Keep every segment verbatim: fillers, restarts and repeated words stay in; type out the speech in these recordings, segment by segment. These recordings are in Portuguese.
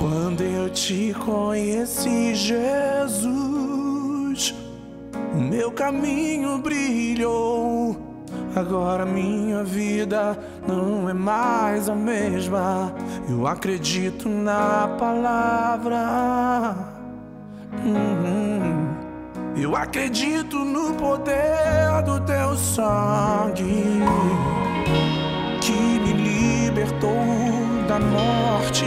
Quando eu te conheci, Jesus, o meu caminho brilhou. Agora minha vida não é mais a mesma. Eu acredito na palavra. Uhum. Eu acredito no poder do teu sangue, que me libertou da morte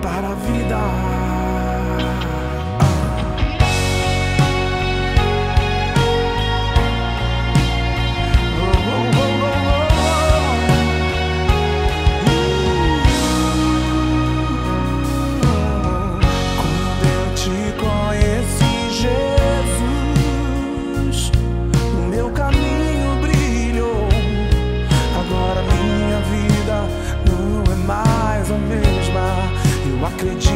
para a vida. Acredito.